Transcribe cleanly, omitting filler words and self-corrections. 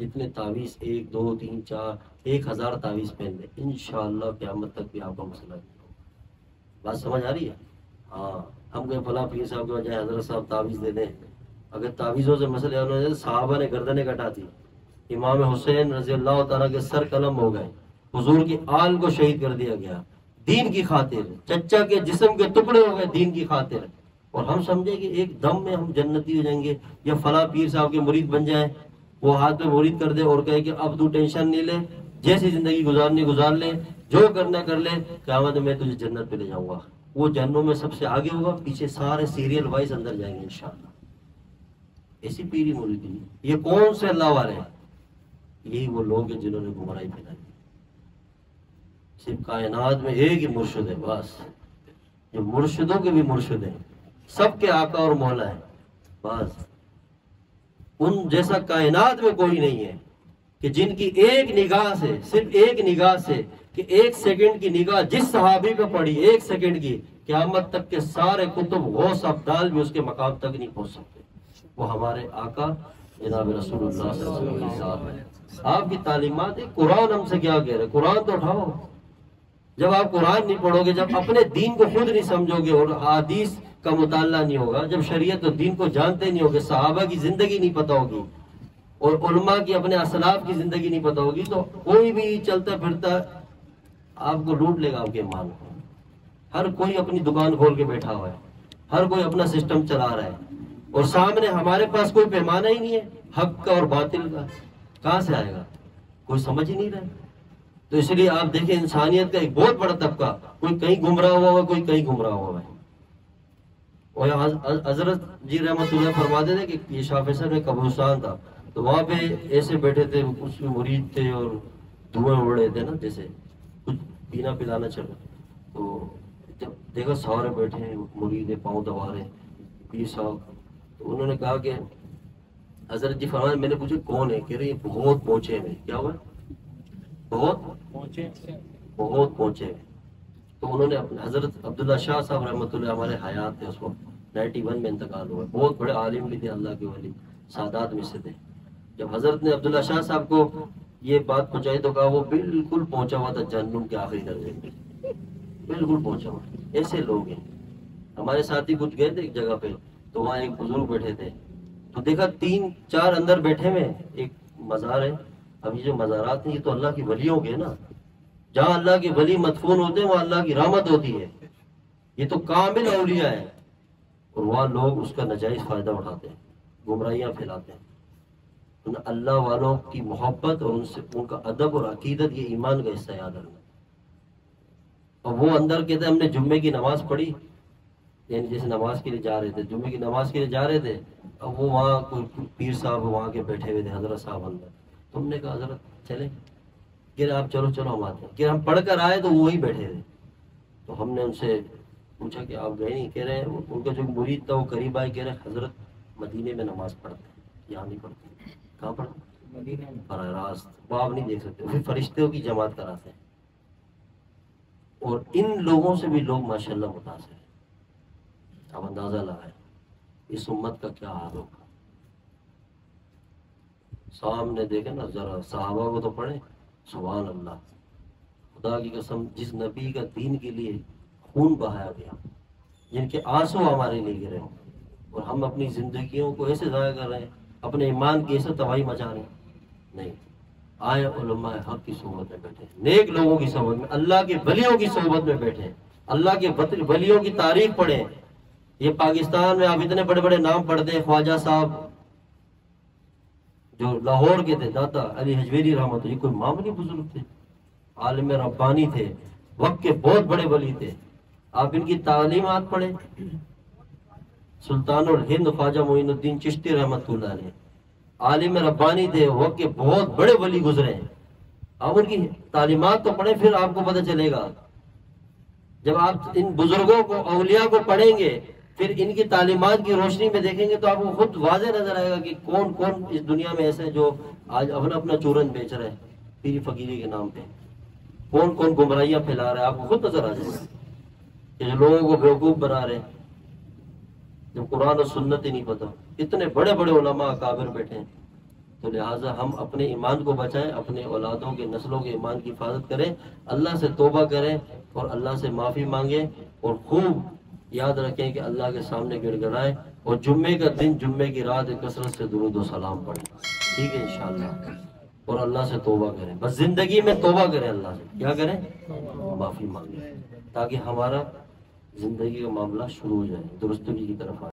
जितने तावीज़ 1 2 3 4 1000 तावीज़ पहन लें, इंशाअल्लाह क़यामत तक भी आपका मसला नहीं होगा। बात समझ आ रही है? हाँ, हम कोई फला पीर साहब के बजाय हजरत साहब तावीज़ दे दें। अगर तावीज़ों से मसले हल हो जाए, सहाबा ने गर्दनें कटा दी, इमाम हुसैन रज़ी अल्लाह तआला के सर कलम हो गए, हुजूर की आल को शहीद कर दिया गया दीन की खातिर, चचा के जिस्म के टुकड़े हो गए दीन की खातिर, और हम समझे कि एक दम में हम जन्नती हो जाएंगे या फला पीर साहब के मुरीद बन जाए, वो हाथ में मुरीद कर दे और कहे कि अब तू टेंशन नहीं ले, जैसी ज़िंदगी गुजारनी गुजार ले, जो करना कर ले, क़यामत में तुझे जन्नत पे ले जाऊँगा। वो जन्नों में सबसे आगे होगा, पीछे सारे सीरियल वाइज अंदर जाएंगे इंशाअल्लाह। ऐसी पीरी मुरीदी, ये कौन से अल्लाह वाले हैं? यही वो लोग हैं जिन्होंने गुमराही फैलाई। सिर्फ कायनात में एक ही मुर्शिद है, बस जो मुर्शिदों के भी मुर्शिद हैं, सबके आका और मौला है। बस उन जैसा कायनात में कोई नहीं है कि जिनकी एक निगाह से, सिर्फ एक निगाह से, कि एक सेकंड की निगाह जिस सहाबी पे पड़ी, एक सेकंड की, क़यामत तक के सारे कुतुब गौस अब्दाल भी उसके मकाम तक नहीं पहुंच सकते। वो हमारे आका जनाब रसूलुल्लाह सल्लल्लाहु अलैहि वसल्लम है। आपकी तालीमात है, कुरान हमसे क्या कह रहे, कुरान तो उठाओ। जब आप कुरान नहीं पढ़ोगे, जब अपने दीन को खुद नहीं समझोगे और हदीस का मुताला नहीं होगा, जब शरीयत और दीन को जानते नहीं होगे, सहाबा की ज़िंदगी नहीं पता होगी और उलमा की, अपने असलाफ की ज़िंदगी नहीं पता होगी, तो कोई भी चलता फिरता आपको लूट लेगा आपके ईमान को। हर कोई अपनी दुकान खोल के बैठा हुआ है, हर कोई अपना सिस्टम चला रहा है और सामने हमारे पास कोई पैमाना ही नहीं है हक का और बातिल का, कहाँ से आएगा? कोई समझ ही नहीं रहा। तो इसलिए आप देखें, इंसानियत का एक बहुत बड़ा तबका कोई कहीं गुम रहा हुआ है, कोई कहीं गुम रहा हुआ है। और हजरत जी रहमतुल्लाह फरमाते थे कि ये शाफेसर में कब्रिस्तान था, तो वहाँ पे ऐसे बैठे थे, उसमें मुरीद थे और धुएं उड़ रहे थे ना, जैसे कुछ पीना पिलाना चल रहा। तो जब देखा सारे बैठे हैं मुरीद, पाँव दबा रहे पीर साहब, तो उन्होंने कहा कि हजरत जी फरमाए, मैंने पूछा कौन है? कह रहे बहुत पहुँचे हैं। क्या हुआ? बहुत पहुँचे हैं। तो उन्होंने अपने हजरत अब्दुल्ला शाह साहब रहमतुल्लाह, हमारे हयात थे उस वक्त, 91 में इंतकाल हुआ, बहुत बड़े आलिम भी थे, अल्लाह के वली सादात में से थे। जब हजरत ने अब्दुल्ला शाह साहब को ये बात पहुँचाई तो कहा वो बिल्कुल पहुँचा हुआ था जहन्नुम के आखिरी दर्जे में, बिल्कुल पहुँचा हुआ। ऐसे लोग हैं। हमारे साथी कुछ गए थे एक जगह पे, तो वहाँ एक बुजुर्ग बैठे थे, तो देखा 3-4 अंदर बैठे हुए, एक मज़ार है। अब ये जो मज़ारात हैं ये तो अल्लाह के वलियों के ना, जहाँ अल्लाह के वली मदफून होते हैं वहाँ अल्लाह की रहमत होती है, ये तो कामिल औलिया है। और वहाँ लोग उसका नजायज़ फ़ायदा उठाते हैं, गुमराहियाँ फैलाते हैं। उन अल्लाह वालों की मोहब्बत और उनसे उनका अदब और अकीदत, ये ईमान का हिस्सा याद रखना। और वो अंदर कहते हमने जुम्मे की नमाज़ पढ़ी, यानी जैसे नमाज के लिए जा रहे थे, जुम्मे की नमाज के लिए जा रहे थे, अब वो वहाँ कोई पीर साहब वहाँ के बैठे हुए थे हजरत साहब अंदर, तुमने कहा हजरत चले? गिर आप चलो चलो हम आते हैं। गिर हम पढ़ कर आए तो वो वहीं बैठे थे, तो हमने उनसे पूछा कि आप गए नहीं? कह रहे हैं उनका जो मुरीद था वो करीब आए, कह रहे हजरत मदीने में नमाज पढ़ते हैं, यहाँ नहीं पढ़ते। कहाँ पढ़ते? मदीने में। बरा रास्त वो आप नहीं देख सकते, फिर फरिश्तों की जमात कराते हैं। और इन लोगों से भी लोग माशाल्लाह मुतासर हैं। अब अंदाज़ा लगाए इस उम्मत का क्या हाल होगा। सामने देखे ना जरा, सहाबा को तो पढ़े, सुभान अल्लाह, खुदा की कसम, जिस नबी का दीन के लिए खून बहाया गया, जिनके आंसू हमारे लिए गिरे, और हम अपनी ज़िंदगियों को ऐसे ज़ाया कर रहे हैं, अपने ईमान की ऐसे तबाही मचा रहे हैं। नहीं आए उलमाए हक की सोहबत में बैठे, नेक लोगों की सोहबत में, अल्लाह के वलियों की सोहबत में बैठे, अल्लाह के वलियों की तारीफ पढ़े। ये पाकिस्तान में आप इतने बड़े बड़े नाम पढ़ते हैं, ख्वाजा साहब जो लाहौर के थे, दाता अली हजवेरी रहमत, ये कोई मामूली बुजुर्ग थे, आलिम रब्बानी थे, वक्त के बहुत बड़े वली थे। आप इनकी तालीमात पढ़े। सुल्तानुल हिंद ख्वाजा मोइनुद्दीन चिश्ती रहमतुल्लाह अलैह आलिम रब्बानी थे, वक्त के बहुत बड़े वली गुजरे हैं। आप उनकी तालीमात तो पढ़े, फिर आपको पता चलेगा। जब आप इन बुजुर्गों को, औलिया को पढ़ेंगे, फिर इनकी तालीमात की रोशनी में देखेंगे, तो आपको खुद वाज़े नजर आएगा कि कौन कौन इस दुनिया में ऐसे हैं जो आज अपना अपना चूरन बेच रहे हैं पीरी फकीरी के नाम पे, कौन कौन गुमराहियाँ फैला रहा है, आपको खुद नजर आ जाएगा। लोगों को बेवकूफ़ बना रहे हैं जब कुरान और सुन्नत ही नहीं पता। इतने बड़े बड़े उलमा अकाबिर बैठे हैं, तो लिहाजा हम अपने ईमान को बचाएं, अपने औलादों के नस्लों के ईमान की हिफाजत करें, अल्लाह से तोबा करें और अल्लाह से माफ़ी मांगें और खूब याद रखें कि अल्लाह के सामने गिड़गिड़ाएं और जुम्मे का दिन, जुम्मे की रात कसरत से दुरूद व सलाम पढ़ें, ठीक है इंशाअल्लाह, और अल्लाह से तोबा करें। बस ज़िंदगी में तोबा करें, अल्लाह से क्या करें, माफ़ी मांगें, ताकि हमारा ज़िंदगी का मामला शुरू हो जाए, दुरुस्तगी की तरफ।